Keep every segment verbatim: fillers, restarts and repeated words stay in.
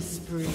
Spree.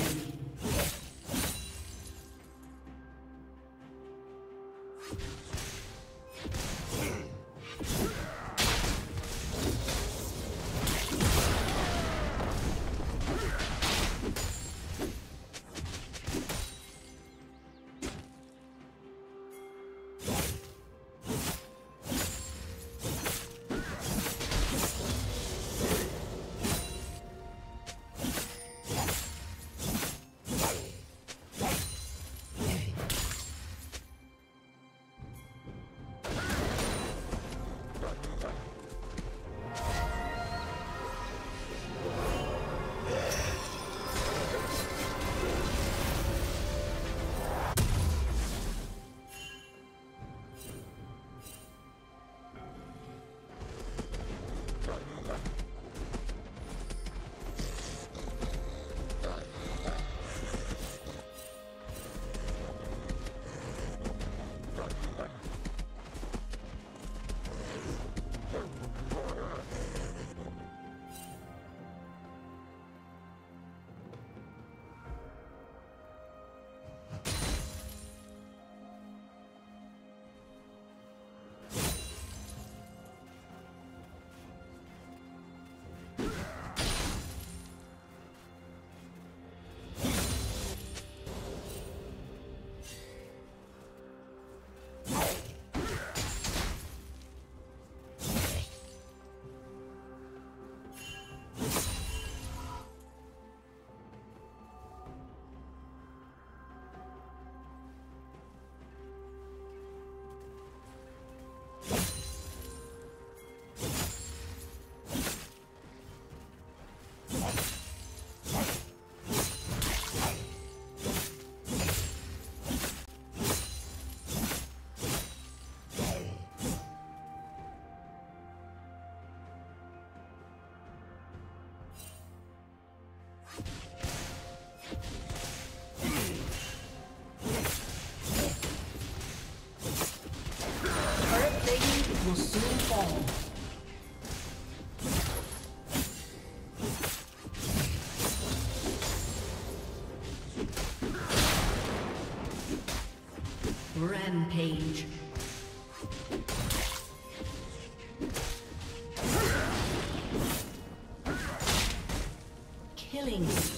Rampage. Killing spree.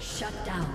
Shut down.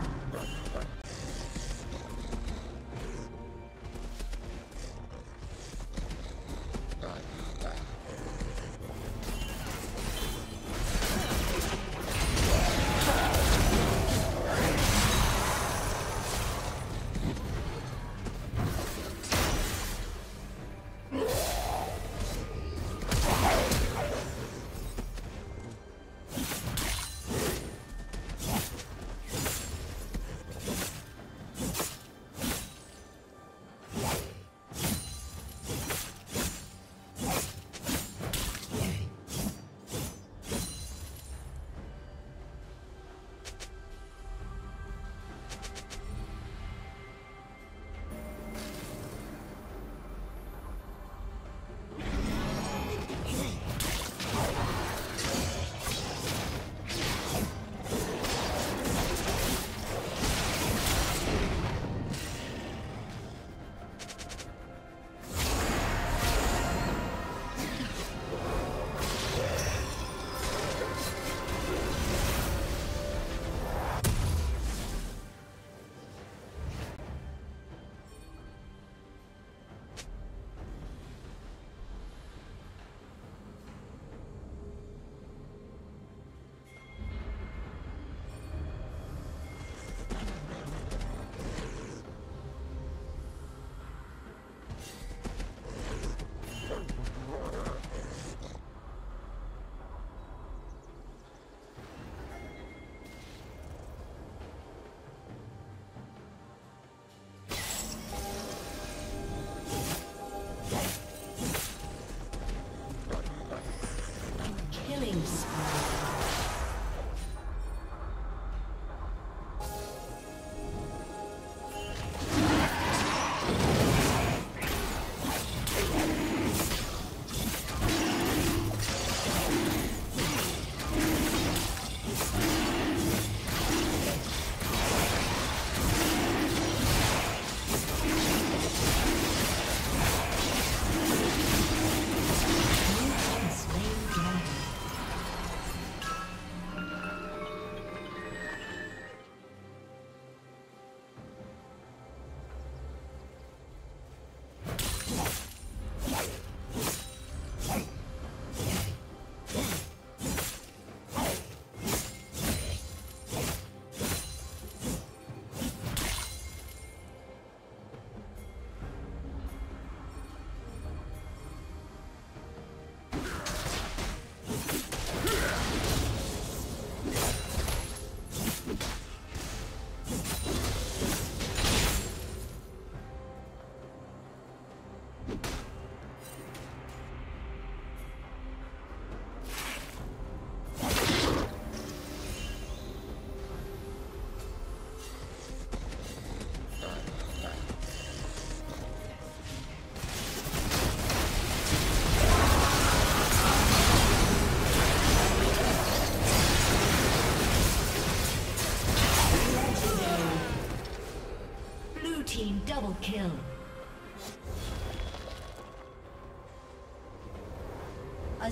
Double kill. A